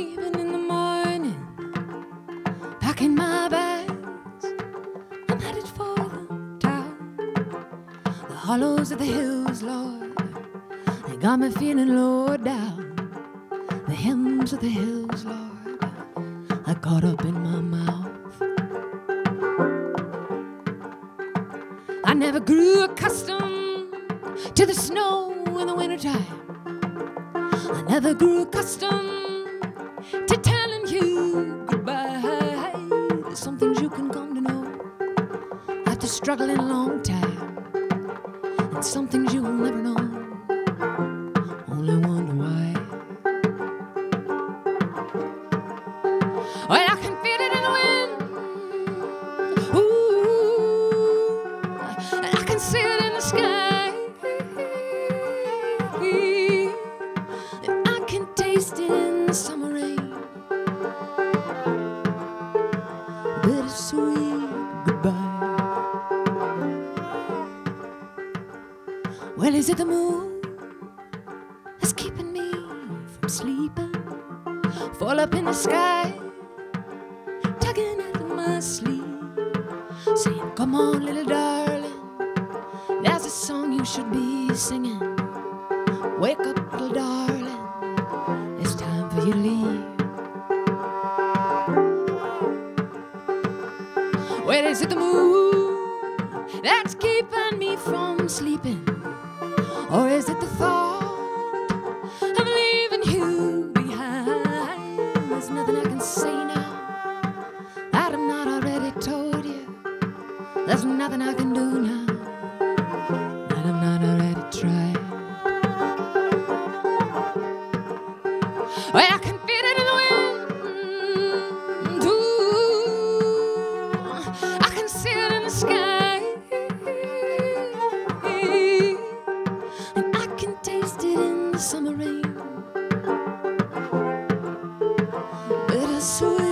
leaving in the morning, packing my bags, I'm headed for the town. The hollows of the hills, Lord, they got me feeling low down. The hymns of the hills, Lord, I caught up in my mouth. I never grew accustomed to the snow in the wintertime. I never grew accustomed to telling you goodbye. There's some things you can come to know after struggling a long time, and some things you will never know. Only wonder why. Well, I can feel it in the wind. Ooh, I can see it in the sky. In the summer rain, bittersweet goodbye. Well, is it the moon that's keeping me from sleeping? Fall up in the sky, tugging at my sleeve, saying, come on, little darling, there's a song you should be singing. Wake up, little darling, you leave. Where is it the moon that's keeping me from sleeping? Or is it the thought of leaving you behind? There's nothing I can say now that I've not already told you. There's nothing I can do now that I've not already tried. Well, I can feel it in the wind. Ooh, I can see it in the sky, and I can taste it in the summer rain. Bittersweet.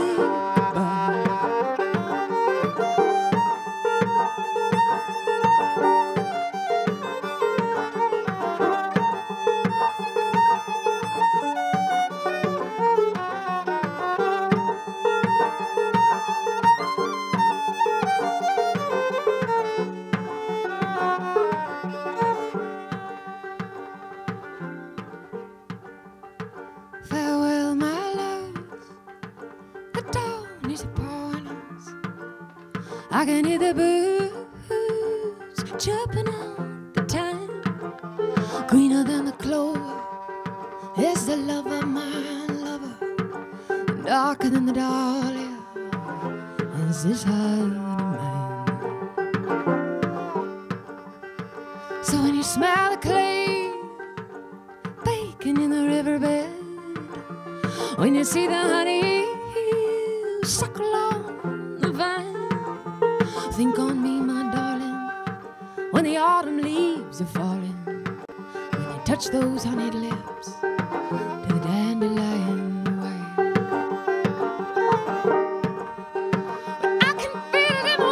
I can hear the birds chirping out the time. Greener than the clover is the love of my lover. Darker than the dahlia is this heart of mine. So when you smell the clay baking in the riverbed, when you see the honey suckle on the vine, think on me, my darling, when the autumn leaves are falling, when you touch those honeyed lips to the dandelion wine. But I can feel it in the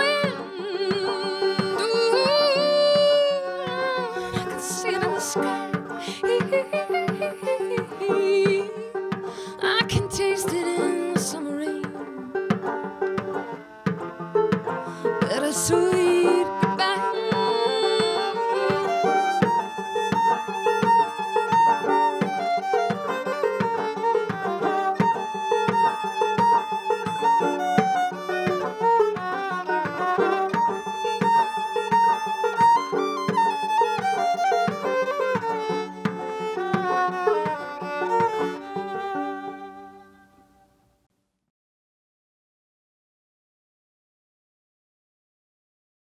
wind. Ooh, I can see it in the sky. I can taste it in the summer rain. Sweet goodbye.